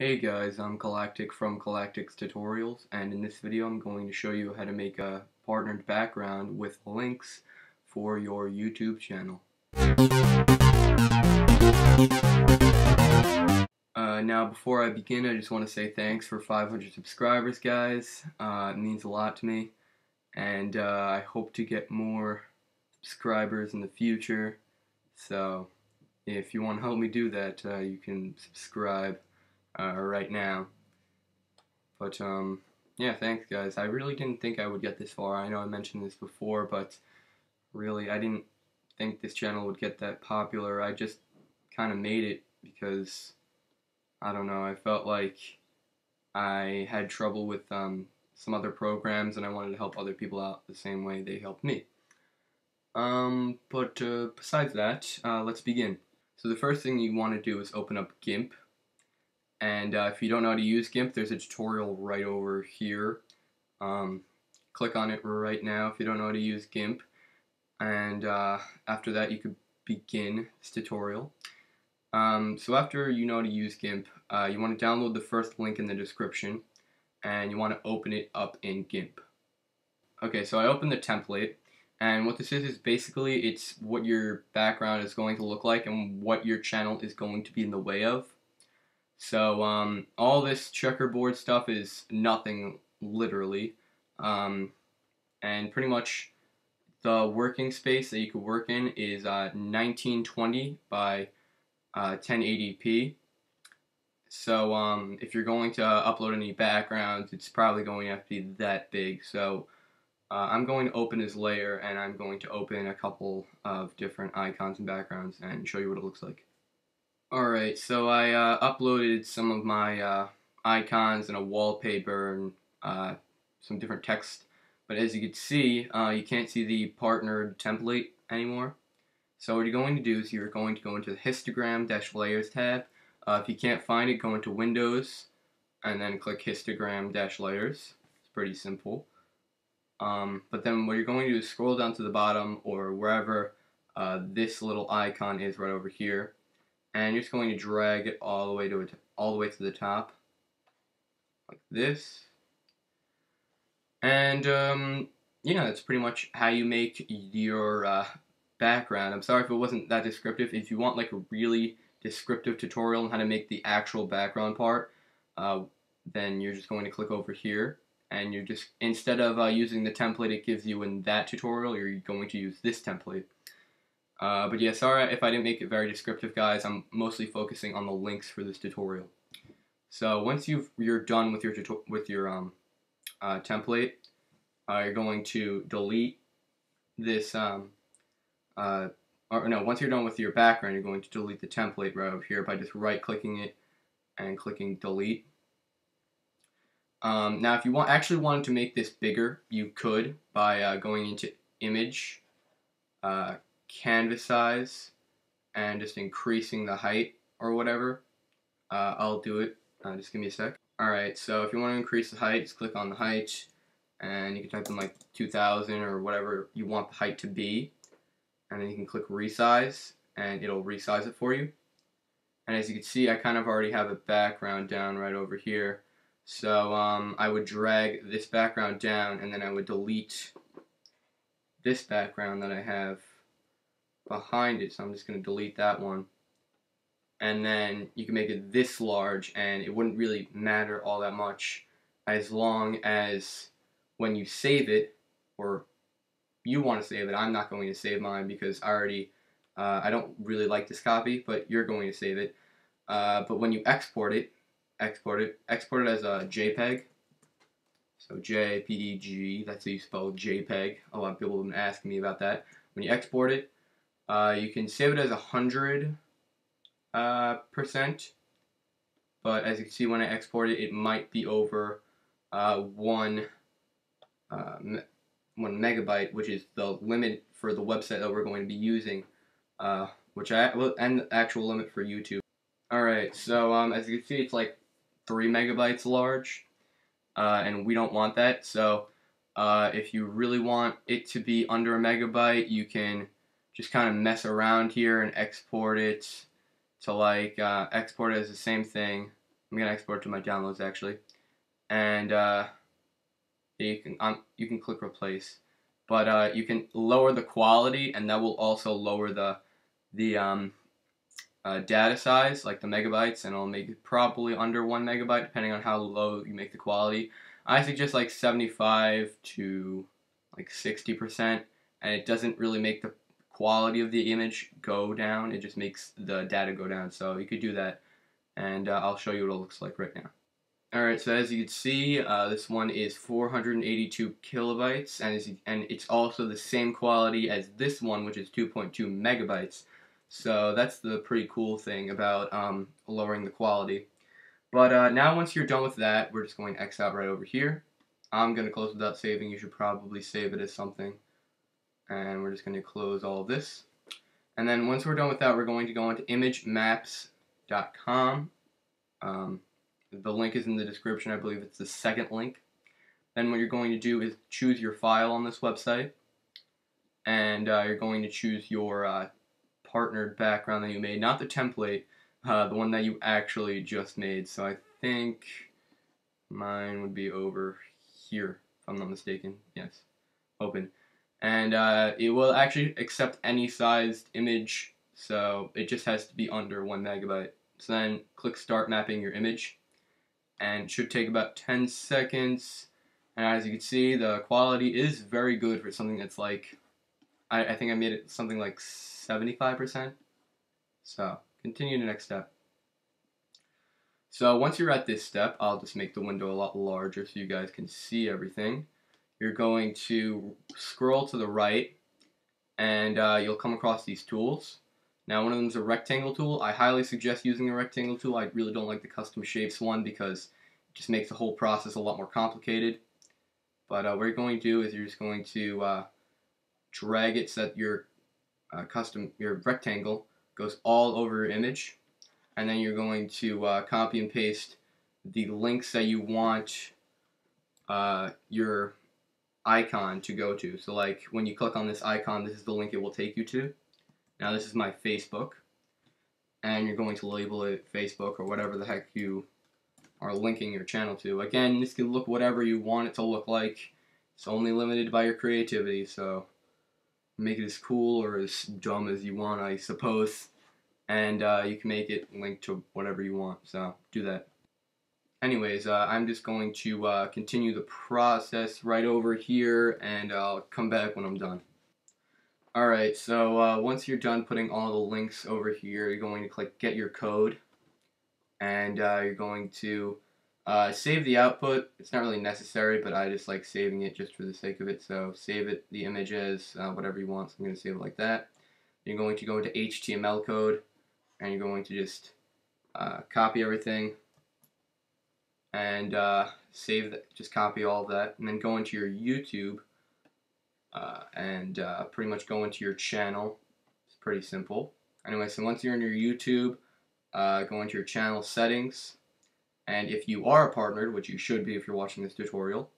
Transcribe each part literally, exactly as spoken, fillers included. Hey guys, I'm Galactic from Galactics Tutorials, and in this video I'm going to show you how to make a partnered background with links for your YouTube channel. Uh, now before I begin, I just want to say thanks for five hundred subscribers, guys. Uh, it means a lot to me, and uh, I hope to get more subscribers in the future. So if you want to help me do that, uh, you can subscribe Uh, right now. But um, yeah, thanks guys. I really didn't think I would get this far. I know I mentioned this before, but really I didn't think this channel would get that popular. I just kind of made it because, I don't know, I felt like I had trouble with um, some other programs, and I wanted to help other people out the same way they helped me. Um, but uh, besides that, uh, let's begin. So the first thing you want to do is open up GIMP. And uh, if you don't know how to use GIMP, there's a tutorial right over here. Um, click on it right now if you don't know how to use GIMP. And uh, after that, you could begin this tutorial. Um, so after you know how to use GIMP, uh, you want to download the first link in the description. And you want to open it up in GIMP. Okay, so I opened the template. And what this is, is basically it's what your background is going to look like and what your channel is going to be in the way of. So um, all this checkerboard stuff is nothing, literally, um, and pretty much the working space that you could work in is uh, nineteen twenty by uh, ten eighty p. So um, if you're going to upload any backgrounds, it's probably going to have to be that big. So uh, I'm going to open this layer, and I'm going to open a couple of different icons and backgrounds and show you what it looks like. Alright, so I uh, uploaded some of my uh, icons and a wallpaper and uh, some different text, but as you can see, uh, you can't see the partnered template anymore. So what you're going to do is you're going to go into the histogram-layers tab. Uh, if you can't find it, go into Windows and then click histogram-layers. It's pretty simple. Um, but then what you're going to do is scroll down to the bottom or wherever uh, this little icon is right over here. And you're just going to drag it all the way to it, all the way to the top, like this. And um, yeah, that's pretty much how you make your uh, background. I'm sorry if it wasn't that descriptive. If you want like a really descriptive tutorial on how to make the actual background part, uh, then you're just going to click over here, and you're just instead of uh, using the template it gives you in that tutorial, you're going to use this template. Uh, but yeah, sorry if I didn't make it very descriptive, guys. I'm mostly focusing on the links for this tutorial. So once you've, you're done with your with your um, uh, template, uh, you're going to delete this. Um, uh, or no, once you're done with your background, you're going to delete the template right over here by just right-clicking it and clicking delete. Um, now, if you want actually wanted to make this bigger, you could by uh, going into Image. Uh, Canvas size and just increasing the height or whatever. Uh, I'll do it. Uh, just give me a sec. Alright, so if you want to increase the height, just click on the height, and you can type in like two thousand or whatever you want the height to be. And then you can click resize, and it'll resize it for you. And as you can see, I kind of already have a background down right over here. So um, I would drag this background down, and then I would delete this background that I have behind it, so I'm just going to delete that one, and then you can make it this large and it wouldn't really matter all that much as long as when you save it, or you want to save it. I'm not going to save mine because I already uh, I don't really like this copy, but you're going to save it, uh, but when you export it export it export it as a JPEG, so J P E G, that's how you spell JPEG. A lot of people have been asking me about that. When you export it, Uh, you can save it as one hundred percent, uh, but as you can see when I export it, it might be over uh, one, uh, me one megabyte, which is the limit for the website that we're going to be using, uh, which I well, and the actual limit for YouTube. Alright, so um, as you can see, it's like three megabytes large, uh, and we don't want that, so uh, if you really want it to be under a megabyte, you can just kind of mess around here and export it to like uh, export it as the same thing I'm gonna export to my downloads actually, and uh, you can um, you can click replace, but uh, you can lower the quality, and that will also lower the the um, uh, data size, like the megabytes, and it'll make it probably under one megabyte depending on how low you make the quality. I suggest like seventy-five to like sixty percent, and it doesn't really make the quality of the image go down, it just makes the data go down. So you could do that, and uh, I'll show you what it looks like right now. Alright, so as you can see, uh, this one is four hundred eighty-two kilobytes, and it's, and it's also the same quality as this one, which is two point two megabytes. So that's the pretty cool thing about um, lowering the quality. But uh, now once you're done with that, we're just going to X out right over here. I'm going to close without saving. You should probably save it as something. And we're just going to close all of this. And then once we're done with that, we're going to go into image maps dot com. Um, the link is in the description. I believe it's the second link. Then what you're going to do is choose your file on this website. And uh, you're going to choose your uh, partnered background that you made. Not the template, uh, the one that you actually just made. So I think mine would be over here, if I'm not mistaken. Yes. Open. And uh, it will actually accept any sized image, so it just has to be under one megabyte. So then click start mapping your image, and it should take about ten seconds. And as you can see, the quality is very good for something that's like, I, I think I made it something like seventy-five percent. So continue to the next step. So once you're at this step, I'll just make the window a lot larger so you guys can see everything. You're going to scroll to the right, and uh, you'll come across these tools. Now one of them is a rectangle tool. I highly suggest using a rectangle tool. I really don't like the custom shapes one because it just makes the whole process a lot more complicated. But uh, what you're going to do is you're just going to uh, drag it so that your uh, custom your rectangle goes all over your image, and then you're going to uh, copy and paste the links that you want uh, your icon to go to. So like when you click on this icon, this is the link it will take you to. Now this is my Facebook, and you're going to label it Facebook or whatever the heck you are linking your channel to. Again, this can look whatever you want it to look like. It's only limited by your creativity, so make it as cool or as dumb as you want, I suppose. And uh, you can make it link to whatever you want, so do that. Anyways, uh, I'm just going to uh, continue the process right over here, and I'll come back when I'm done. Alright, so uh, once you're done putting all the links over here, you're going to click Get Your Code, and uh, you're going to uh, save the output. It's not really necessary, but I just like saving it just for the sake of it, so save it, the image as uh, whatever you want, so I'm going to save it like that. You're going to go into H T M L code, and you're going to just uh, copy everything. And uh, save that, just copy all of that, and then go into your YouTube uh, and uh, pretty much go into your channel. It's pretty simple. Anyway, so once you're in your YouTube, uh, go into your channel settings, and if you are partnered, which you should be if you're watching this tutorial,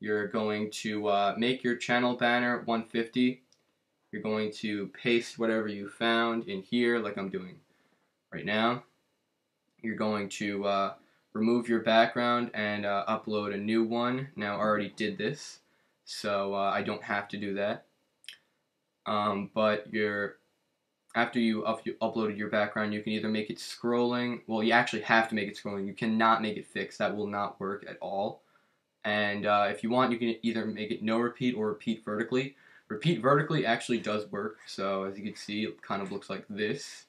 you're going to uh, make your channel banner one fifty. You're going to paste whatever you found in here, like I'm doing right now. You're going to uh, remove your background and uh, upload a new one. Now I already did this, so uh, I don't have to do that. Um, but you're, after you, up, you uploaded your background, you can either make it scrolling. Well, you actually have to make it scrolling. You cannot make it fixed. That will not work at all. And uh, if you want, you can either make it no repeat or repeat vertically. Repeat vertically actually does work. So as you can see, it kind of looks like this.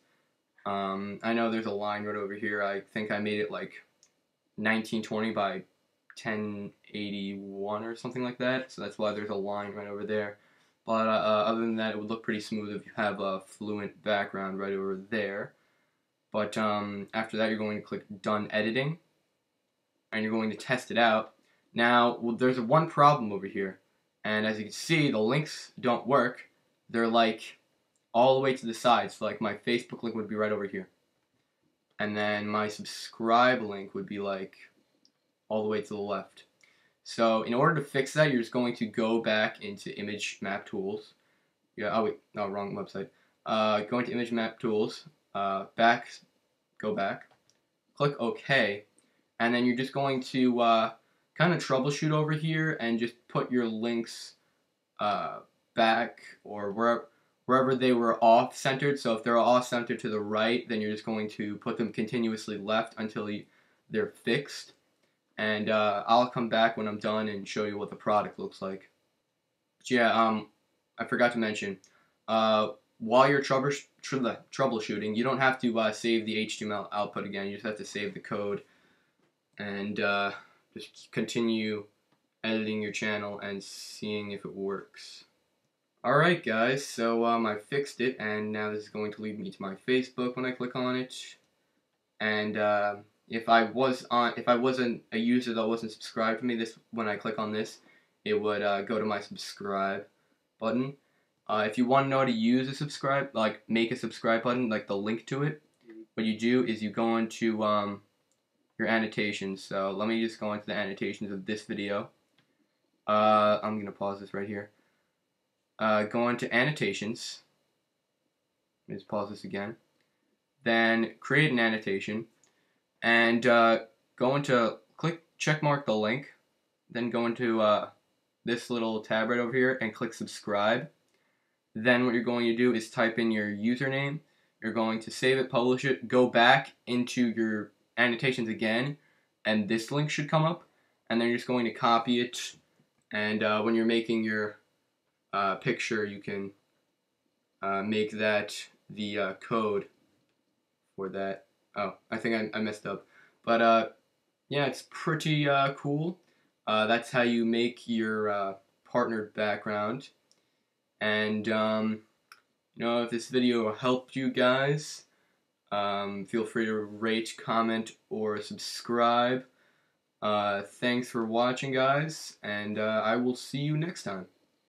Um, I know there's a line right over here. I think I made it like nineteen twenty by ten eighty-one or something like that, so that's why there's a line right over there. But uh, other than that, it would look pretty smooth if you have a fluent background right over there. But um, after that, you're going to click Done Editing, and you're going to test it out. Now, well, there's one problem over here, and as you can see, the links don't work. They're like all the way to the side, so like my Facebook link would be right over here. And then my subscribe link would be like all the way to the left. So in order to fix that, you're just going to go back into Image Map Tools. Yeah, oh wait, no, wrong website. Uh, go into Image Map Tools, uh, back, go back, click OK, and then you're just going to uh, kind of troubleshoot over here and just put your links uh, back or wherever, wherever they were off centered. So if they're off centered to the right, then you're just going to put them continuously left until you, they're fixed. And uh, I'll come back when I'm done and show you what the product looks like. But yeah, um, I forgot to mention, uh, while you're troubles tr troubleshooting, you don't have to uh, save the H T M L output again. You just have to save the code and uh, just continue editing your channel and seeing if it works. Alright guys, so um, I fixed it, and now this is going to lead me to my Facebook when I click on it. And uh, if I was on, if I wasn't a user that wasn't subscribed to me, this when I click on this, it would uh, go to my subscribe button. Uh, if you want to know how to use a subscribe, like make a subscribe button, like the link to it, what you do is you go into um, your annotations. So let me just go into the annotations of this video. Uh, I'm gonna pause this right here. Uh, go into annotations. Let me just pause this again. Then create an annotation, and uh, go into click checkmark the link. Then go into uh, this little tab right over here and click subscribe. Then what you're going to do is type in your username. You're going to save it, publish it, go back into your annotations again, and this link should come up. And then you're just going to copy it, and uh, when you're making your uh, picture, you can uh, make that the uh, code for that. Oh, I think I, I messed up. But uh, yeah, it's pretty uh, cool. Uh, that's how you make your uh, partnered background. And, um, you know, if this video helped you guys, um, feel free to rate, comment, or subscribe. Uh, thanks for watching, guys, and uh, I will see you next time.